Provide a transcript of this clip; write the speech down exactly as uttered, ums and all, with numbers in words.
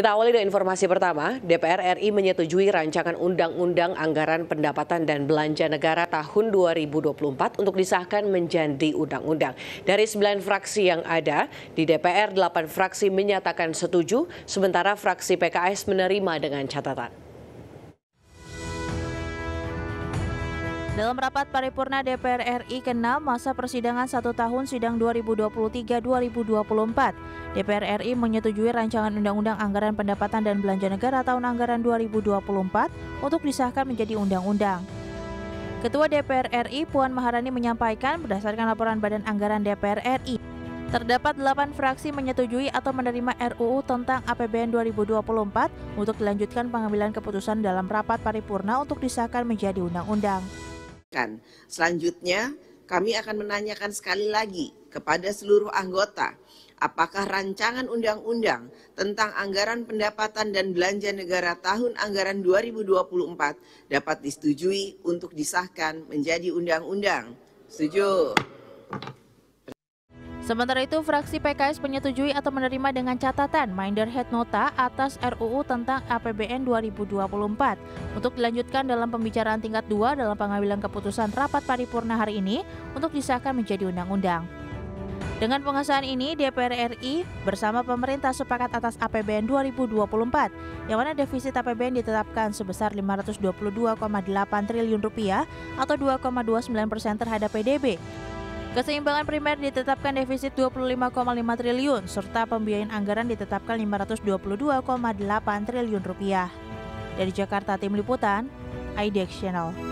Kita awali dari informasi pertama, D P R R I menyetujui rancangan Undang-Undang Anggaran Pendapatan dan Belanja Negara tahun dua ribu dua puluh empat untuk disahkan menjadi undang-undang. Dari sembilan fraksi yang ada, di D P R delapan fraksi menyatakan setuju, sementara fraksi P K S menerima dengan catatan. Dalam rapat paripurna D P R R I ke enam masa persidangan satu tahun sidang dua ribu dua puluh tiga dua ribu dua puluh empat, D P R R I menyetujui rancangan Undang-Undang Anggaran Pendapatan dan Belanja Negara tahun anggaran dua ribu dua puluh empat untuk disahkan menjadi undang-undang. Ketua D P R R I Puan Maharani menyampaikan berdasarkan laporan Badan Anggaran D P R R I, terdapat delapan fraksi menyetujui atau menerima R U U tentang A P B N dua ribu dua puluh empat untuk dilanjutkan pengambilan keputusan dalam rapat paripurna untuk disahkan menjadi undang-undang. Selanjutnya, kami akan menanyakan sekali lagi kepada seluruh anggota, apakah rancangan undang-undang tentang anggaran pendapatan dan belanja negara tahun anggaran dua ribu dua puluh empat dapat disetujui untuk disahkan menjadi undang-undang. Setuju. Sementara itu, fraksi P K S menyetujui atau menerima dengan catatan Minderhead Nota atas R U U tentang A P B N dua ribu dua puluh empat untuk dilanjutkan dalam pembicaraan tingkat dua dalam pengambilan keputusan rapat paripurna hari ini untuk disahkan menjadi undang-undang. Dengan pengesahan ini, D P R R I bersama pemerintah sepakat atas A P B N dua ribu dua puluh empat yang mana defisit A P B N ditetapkan sebesar lima ratus dua puluh dua koma delapan triliun rupiah atau dua koma dua sembilan persen terhadap P D B. Keseimbangan primer ditetapkan defisit dua puluh lima koma lima triliun serta pembiayaan anggaran ditetapkan lima ratus dua puluh dua koma delapan triliun rupiah. Dari Jakarta, tim liputan I D X Channel.